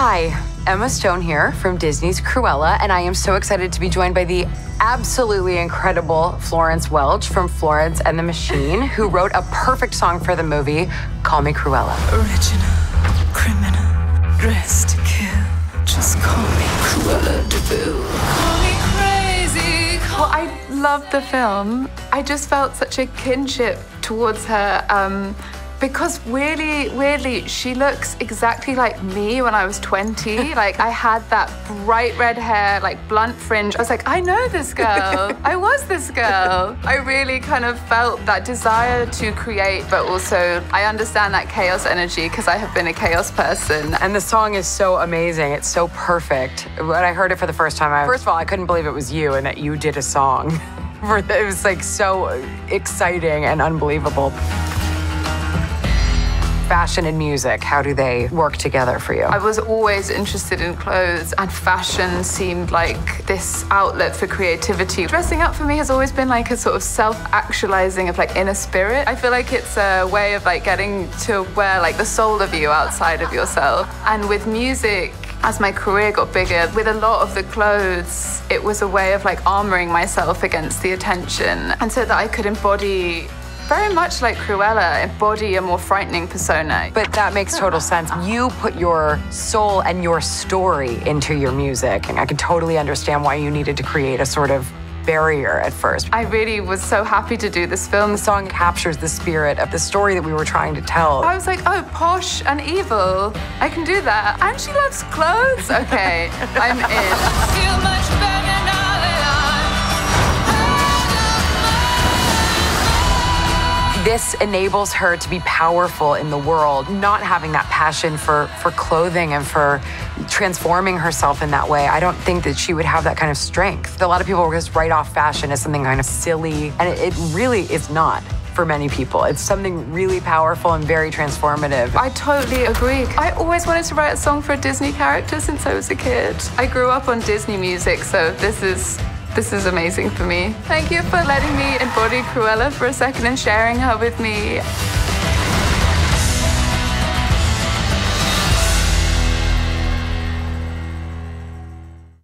Hi, Emma Stone here from Disney's Cruella, and I am so excited to be joined by the absolutely incredible Florence Welch from Florence and the Machine, who wrote a perfect song for the movie, Call Me Cruella. Original, criminal, dressed to kill, just call me Cruella de Vil. Call me crazy. Well, I loved the film. I just felt such a kinship towards her, because weirdly, she looks exactly like me when I was 20. Like, I had that bright red hair, like blunt fringe. I was like, I know this girl. I was this girl. I really kind of felt that desire to create, but also I understand that chaos energy because I have been a chaos person. And the song is so amazing. It's so perfect. When I heard it for the first time, first of all, I couldn't believe it was you and that you did a song. It was like so exciting and unbelievable. Fashion and music, how do they work together for you? I was always interested in clothes, and fashion seemed like this outlet for creativity. Dressing up for me has always been like a sort of self-actualizing of like inner spirit. I feel like it's a way of like getting to wear like the soul of you outside of yourself. And with music, as my career got bigger, with a lot of the clothes, it was a way of like armoring myself against the attention, and so that I could embody very much like Cruella, embody a more frightening persona. But that makes total sense. You put your soul and your story into your music, and I could totally understand why you needed to create a sort of barrier at first. I really was so happy to do this film. The song captures the spirit of the story that we were trying to tell. I was like, oh, posh and evil. I can do that. And she loves clothes. Okay, I'm in. Feel much better now. This enables her to be powerful in the world, not having that passion for clothing and for transforming herself in that way. I don't think that she would have that kind of strength. A lot of people just write off fashion as something kind of silly, and it really is not for many people. It's something really powerful and very transformative. I totally agree. I always wanted to write a song for a Disney character since I was a kid. I grew up on Disney music, so this is amazing for me. Thank you for letting me embody Cruella for a second and sharing her with me.